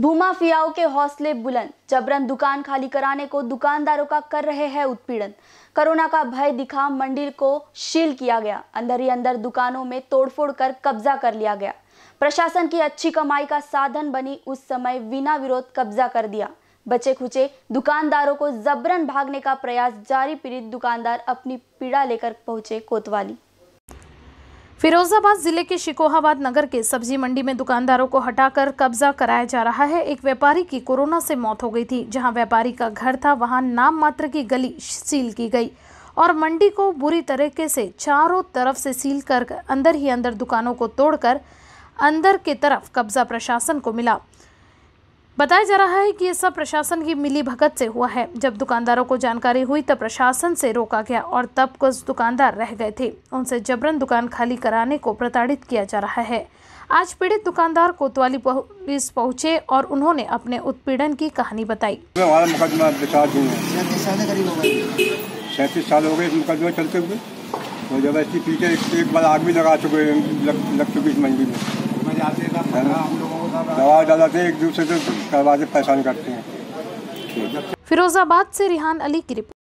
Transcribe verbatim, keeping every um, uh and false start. भूमाफियाओं के हौसले बुलंद, जबरन दुकान खाली कराने को दुकानदारों का कर रहे हैं उत्पीड़न। कोरोना का भय दिखा मंडी को सील किया गया, अंदर ही अंदर दुकानों में तोड़फोड़ कर कब्जा कर लिया गया। प्रशासन की अच्छी कमाई का साधन बनी उस समय बिना विरोध कब्जा कर दिया। बचे खुचे दुकानदारों को जबरन भागने का प्रयास जारी। पीड़ित दुकानदार अपनी पीड़ा लेकर पहुंचे कोतवाली। फिरोजाबाद जिले के शिकोहाबाद नगर के सब्जी मंडी में दुकानदारों को हटाकर कब्जा कराया जा रहा है। एक व्यापारी की कोरोना से मौत हो गई थी। जहां व्यापारी का घर था वहां नाम मात्र की गली सील की गई और मंडी को बुरी तरीके से चारों तरफ से सील कर अंदर ही अंदर दुकानों को तोड़कर अंदर के तरफ कब्जा प्रशासन को मिला। बताया जा रहा है कि ये सब प्रशासन की मिलीभगत से हुआ है। जब दुकानदारों को जानकारी हुई तब प्रशासन से रोका गया और तब कुछ दुकानदार रह गए थे, उनसे जबरन दुकान खाली कराने को प्रताड़ित किया जा रहा है। आज पीड़ित दुकानदार कोतवाली पुलिस पहुंचे और उन्होंने अपने उत्पीड़न की कहानी बताई। हमारा मुकदमा सैंतीस साल हो गए इस मुकदमा चलते हुए, और जब ऐसी पीछे एक बार आग भी लगा चुके लग चुकी इस मंडी में। दवा ज़्यादा थे एक दूसरे से करवा के परेशान करते हैं। फिरोजाबाद से रिहान अली की रिपोर्ट।